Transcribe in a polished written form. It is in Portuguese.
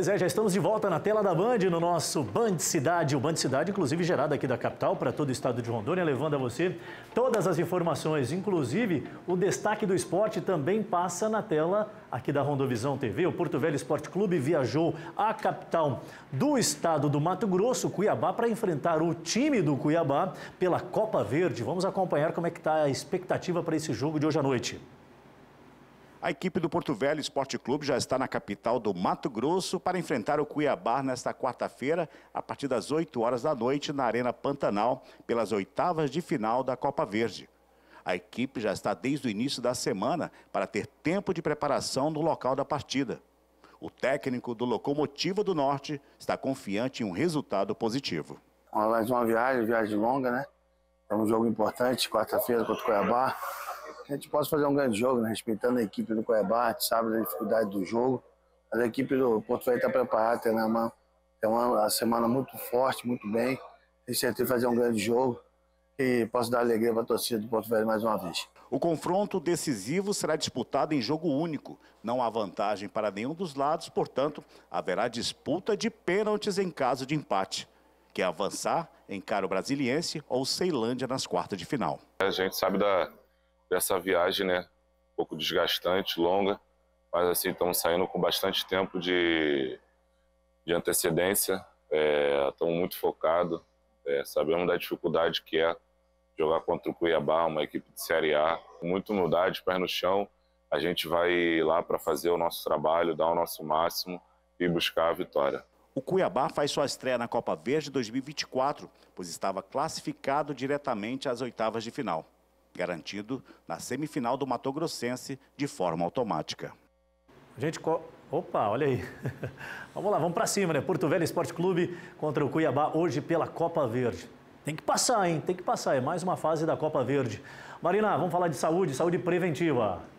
Pois é, já estamos de volta na tela da Band, no nosso Band Cidade. O Band Cidade, inclusive, gerado aqui da capital para todo o estado de Rondônia, levando a você todas as informações. Inclusive, o destaque do esporte também passa na tela aqui da Rondovisão TV. O Porto Velho Esporte Clube viajou à capital do estado do Mato Grosso, Cuiabá, para enfrentar o time do Cuiabá pela Copa Verde. Vamos acompanhar como é que está a expectativa para esse jogo de hoje à noite. A equipe do Porto Velho Esporte Clube já está na capital do Mato Grosso para enfrentar o Cuiabá nesta quarta-feira, a partir das 8 horas da noite, na Arena Pantanal, pelas oitavas de final da Copa Verde. A equipe já está desde o início da semana para ter tempo de preparação no local da partida. O técnico do Locomotivo do Norte está confiante em um resultado positivo. Mais uma viagem longa, né? É um jogo importante, quarta-feira contra o Cuiabá. A gente pode fazer um grande jogo, né? Respeitando a equipe do Cuiabá, a gente sabe da dificuldade do jogo. Mas a equipe do Porto Velho está preparada, tem uma semana muito forte, muito bem. Tenho certeza de fazer um grande jogo e posso dar alegria para a torcida do Porto Velho mais uma vez. O confronto decisivo será disputado em jogo único. Não há vantagem para nenhum dos lados, portanto, haverá disputa de pênaltis em caso de empate. Quer avançar, encara o Brasiliense ou Ceilândia nas quartas de final. A gente sabe dessa viagem, né, um pouco desgastante, longa, mas assim, estamos saindo com bastante tempo de antecedência, estamos muito focados, sabemos da dificuldade que é jogar contra o Cuiabá, uma equipe de Série A, com muita humildade, pés no chão, a gente vai lá para fazer o nosso trabalho, dar o nosso máximo e buscar a vitória. O Cuiabá faz sua estreia na Copa Verde 2024, pois estava classificado diretamente às oitavas de final, garantido na semifinal do Mato Grossense de forma automática. Gente, opa, olha aí. Vamos lá, vamos para cima, né? Porto Velho Esporte Clube contra o Cuiabá hoje pela Copa Verde. Tem que passar, hein? Tem que passar. É mais uma fase da Copa Verde. Marina, vamos falar de saúde preventiva.